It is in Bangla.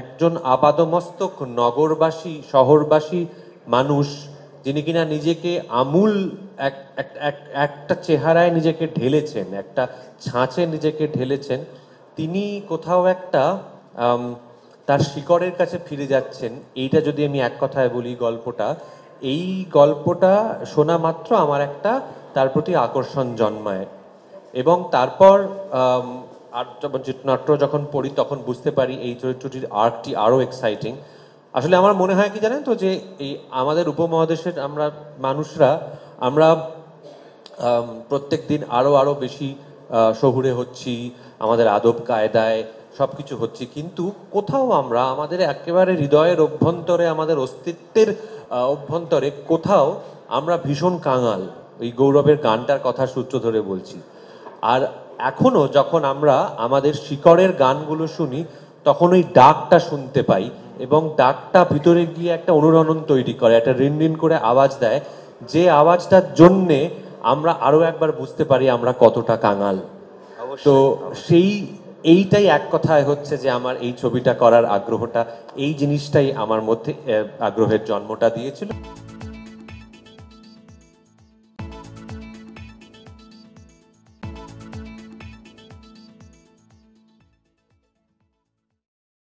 একজন আপাদমস্তক নগরবাসী শহরবাসী মানুষ যিনি কিনা নিজেকে আমূল একটা চেহারায় নিজেকে ঢেলেছেন, একটা ছাঁচে নিজেকে ঢেলেছেন, তিনি কোথাও একটা তার শিকড়ের কাছে ফিরে যাচ্ছেন। এইটা যদি আমি এক কথায় বলি গল্পটা, এই গল্পটা শোনা মাত্র আমার একটা তার প্রতি আকর্ষণ জন্মায়। এবং তারপর আর নাট্য যখন পড়ি তখন বুঝতে পারি এই চরিত্রটির আর্কটি আরও এক্সাইটিং। আসলে আমার মনে হয় কি জানেন তো, যে এই আমাদের উপমহাদেশের আমরা মানুষরা আমরা প্রত্যেক দিন আরও বেশি শহুরে হচ্ছি, আমাদের আদব কায়দায় সব কিছু হচ্ছে, কিন্তু কোথাও আমরা আমাদের একেবারে হৃদয়ের অভ্যন্তরে, আমাদের অস্তিত্বের অভ্যন্তরে কোথাও আমরা ভীষণ কাঙাল। ওই গৌরবের গানটার কথা সূত্র ধরে বলছি। আর এখনও যখন আমরা আমাদের শিকড়ের গানগুলো শুনি তখন ওই ডাকটা শুনতে পাই এবং ডাকটা ভিতরে গিয়ে একটা অনুরণন তৈরি করে, একটা রিন রিন করে আওয়াজ দেয়, যে আওয়াজটার জন্যে আমরা আরও একবার বুঝতে পারি আমরা কতটা কাঙাল। তো এইটাই এক কথায় হচ্ছে যে আমার এই ছবিটা করার আগ্রহটা, এই জিনিসটাই আমার মধ্যে আগ্রহের জন্মটা দিয়েছিল।